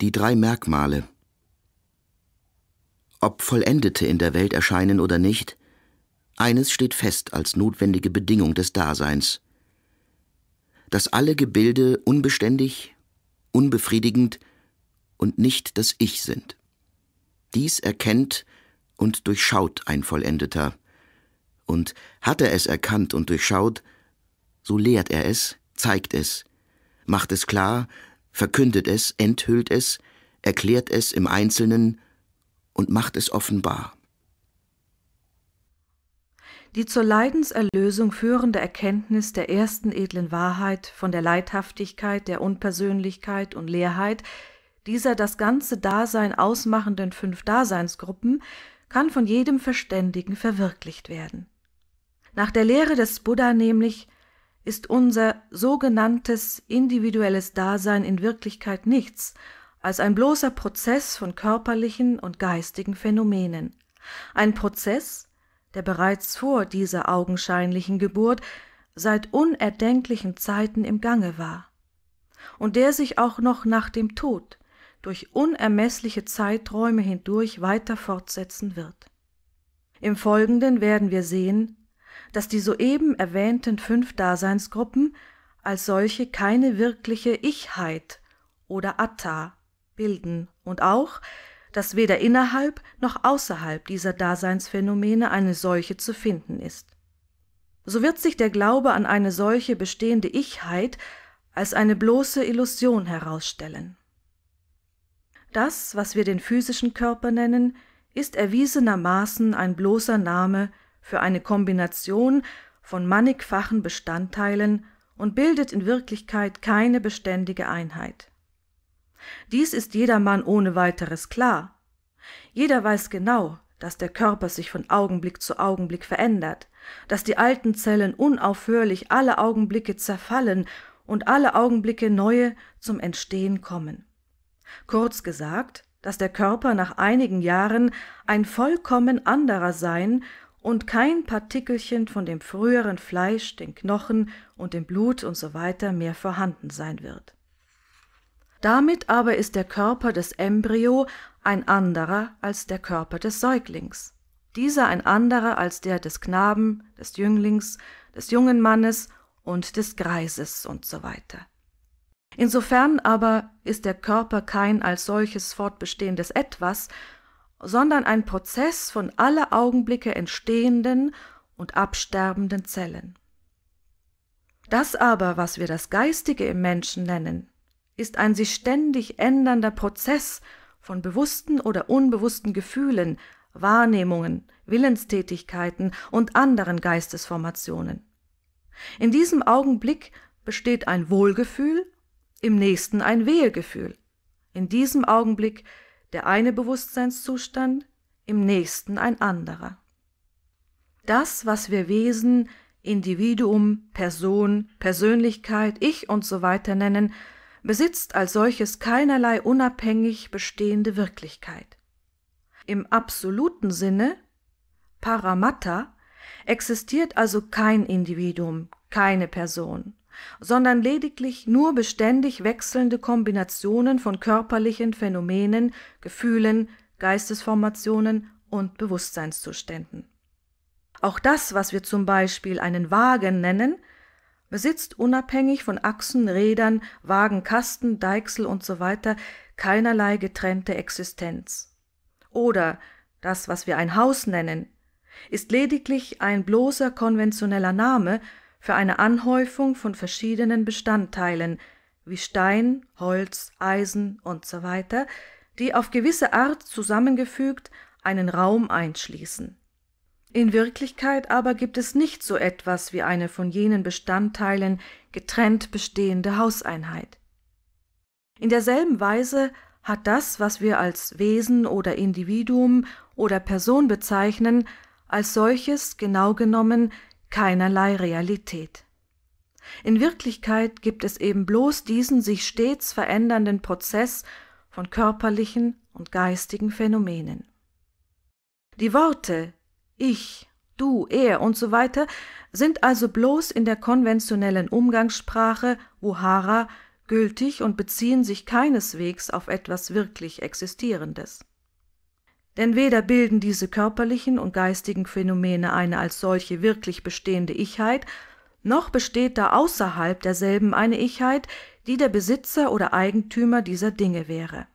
Die drei Merkmale. Ob Vollendete in der Welt erscheinen oder nicht, eines steht fest als notwendige Bedingung des Daseins: dass alle Gebilde unbeständig, unbefriedigend und nicht das Ich sind. Dies erkennt und durchschaut ein Vollendeter. Und hat er es erkannt und durchschaut, so lehrt er es, zeigt es, macht es klar, verkündet es, enthüllt es, erklärt es im Einzelnen und macht es offenbar. Die zur Leidenserlösung führende Erkenntnis der ersten edlen Wahrheit von der Leidhaftigkeit, der Unpersönlichkeit und Leerheit dieser das ganze Dasein ausmachenden 5 Daseinsgruppen kann von jedem Verständigen verwirklicht werden. Nach der Lehre des Buddha nämlich ist unser sogenanntes individuelles Dasein in Wirklichkeit nichts als ein bloßer Prozess von körperlichen und geistigen Phänomenen, ein Prozess, der bereits vor dieser augenscheinlichen Geburt seit unerdenklichen Zeiten im Gange war und der sich auch noch nach dem Tod durch unermessliche Zeiträume hindurch weiter fortsetzen wird. Im Folgenden werden wir sehen, dass die soeben erwähnten 5 Daseinsgruppen als solche keine wirkliche Ichheit oder Atta bilden und auch, dass weder innerhalb noch außerhalb dieser Daseinsphänomene eine solche zu finden ist. So wird sich der Glaube an eine solche bestehende Ichheit als eine bloße Illusion herausstellen. Das, was wir den physischen Körper nennen, ist erwiesenermaßen ein bloßer Name für eine Kombination von mannigfachen Bestandteilen und bildet in Wirklichkeit keine beständige Einheit. Dies ist jedermann ohne weiteres klar. Jeder weiß genau, dass der Körper sich von Augenblick zu Augenblick verändert, dass die alten Zellen unaufhörlich alle Augenblicke zerfallen und alle Augenblicke neue zum Entstehen kommen. Kurz gesagt, dass der Körper nach einigen Jahren ein vollkommen anderer sein und kein Partikelchen von dem früheren Fleisch, den Knochen und dem Blut usw. mehr vorhanden sein wird. Damit aber ist der Körper des Embryo ein anderer als der Körper des Säuglings, dieser ein anderer als der des Knaben, des Jünglings, des jungen Mannes und des Greises usw. Insofern aber ist der Körper kein als solches fortbestehendes Etwas, sondern ein Prozess von alle Augenblicke entstehenden und absterbenden Zellen. Das aber, was wir das Geistige im Menschen nennen, ist ein sich ständig ändernder Prozess von bewussten oder unbewussten Gefühlen, Wahrnehmungen, Willenstätigkeiten und anderen Geistesformationen. In diesem Augenblick besteht ein Wohlgefühl, im nächsten ein Wehegefühl. In diesem Augenblick der eine Bewusstseinszustand, im nächsten ein anderer. Das, was wir Wesen, Individuum, Person, Persönlichkeit, Ich usw. nennen, besitzt als solches keinerlei unabhängig bestehende Wirklichkeit. Im absoluten Sinne, Paramatta, existiert also kein Individuum, keine Person, sondern lediglich nur beständig wechselnde Kombinationen von körperlichen Phänomenen, Gefühlen, Geistesformationen und Bewusstseinszuständen. Auch das, was wir zum Beispiel einen Wagen nennen, besitzt unabhängig von Achsen, Rädern, Wagenkasten, Deichsel usw. keinerlei getrennte Existenz. Oder das, was wir ein Haus nennen, ist lediglich ein bloßer konventioneller Name für eine Anhäufung von verschiedenen Bestandteilen wie Stein, Holz, Eisen usw., die auf gewisse Art zusammengefügt einen Raum einschließen. In Wirklichkeit aber gibt es nicht so etwas wie eine von jenen Bestandteilen getrennt bestehende Hauseinheit. In derselben Weise hat das, was wir als Wesen oder Individuum oder Person bezeichnen, als solches genau genommen keinerlei Realität. In Wirklichkeit gibt es eben bloß diesen sich stets verändernden Prozess von körperlichen und geistigen Phänomenen. Die Worte Ich, du, er und so weiter, sind also bloß in der konventionellen Umgangssprache Vihara gültig und beziehen sich keineswegs auf etwas wirklich Existierendes. Denn weder bilden diese körperlichen und geistigen Phänomene eine als solche wirklich bestehende Ichheit, noch besteht da außerhalb derselben eine Ichheit, die der Besitzer oder Eigentümer dieser Dinge wäre.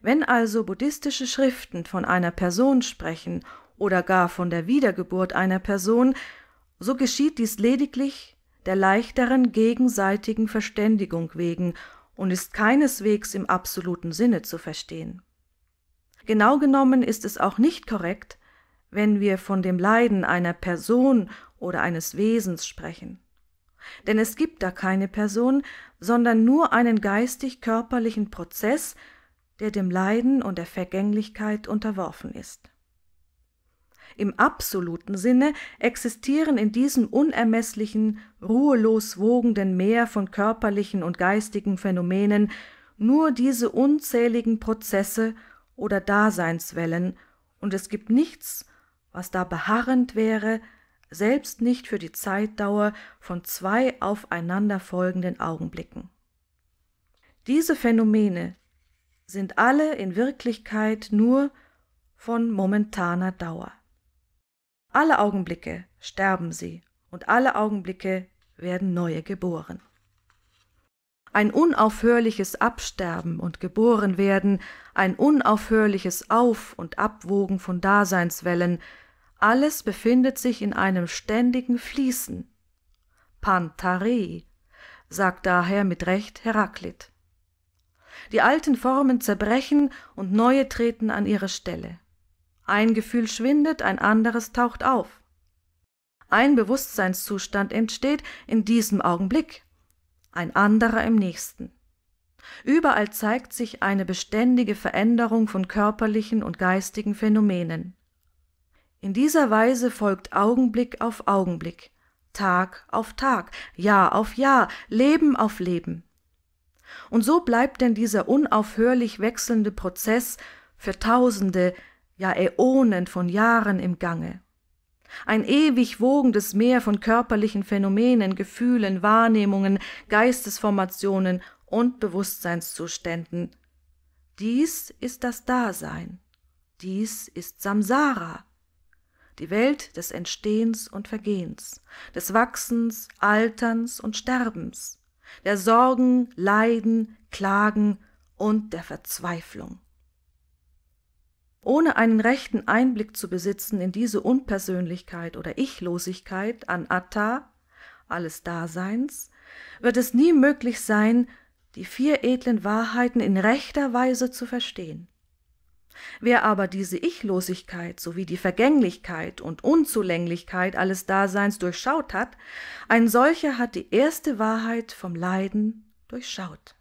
Wenn also buddhistische Schriften von einer Person sprechen oder gar von der Wiedergeburt einer Person, so geschieht dies lediglich der leichteren gegenseitigen Verständigung wegen und ist keineswegs im absoluten Sinne zu verstehen. Genau genommen ist es auch nicht korrekt, wenn wir von dem Leiden einer Person oder eines Wesens sprechen. Denn es gibt da keine Person, sondern nur einen geistig-körperlichen Prozess, der dem Leiden und der Vergänglichkeit unterworfen ist. Im absoluten Sinne existieren in diesem unermesslichen, ruhelos wogenden Meer von körperlichen und geistigen Phänomenen nur diese unzähligen Prozesse oder Daseinswellen, und es gibt nichts, was da beharrend wäre, selbst nicht für die Zeitdauer von zwei aufeinanderfolgenden Augenblicken. Diese Phänomene sind alle in Wirklichkeit nur von momentaner Dauer. Alle Augenblicke sterben sie und alle Augenblicke werden neue geboren. Ein unaufhörliches Absterben und Geborenwerden, ein unaufhörliches Auf- und Abwogen von Daseinswellen, alles befindet sich in einem ständigen Fließen. Pantarei, sagt daher mit Recht Heraklit. Die alten Formen zerbrechen und neue treten an ihre Stelle. Ein Gefühl schwindet, ein anderes taucht auf. Ein Bewusstseinszustand entsteht in diesem Augenblick, ein anderer im nächsten. Überall zeigt sich eine beständige Veränderung von körperlichen und geistigen Phänomenen. In dieser Weise folgt Augenblick auf Augenblick, Tag auf Tag, Jahr auf Jahr, Leben auf Leben. Und so bleibt denn dieser unaufhörlich wechselnde Prozess für Tausende, ja Äonen von Jahren im Gange. Ein ewig wogendes Meer von körperlichen Phänomenen, Gefühlen, Wahrnehmungen, Geistesformationen und Bewusstseinszuständen. Dies ist das Dasein. Dies ist Samsara, die Welt des Entstehens und Vergehens, des Wachsens, Alterns und Sterbens, der Sorgen, Leiden, Klagen und der Verzweiflung. Ohne einen rechten Einblick zu besitzen in diese Unpersönlichkeit oder Ichlosigkeit, Anatta, alles Daseins, wird es nie möglich sein, die vier edlen Wahrheiten in rechter Weise zu verstehen. Wer aber diese Ichlosigkeit sowie die Vergänglichkeit und Unzulänglichkeit alles Daseins durchschaut hat, ein solcher hat die erste Wahrheit vom Leiden durchschaut.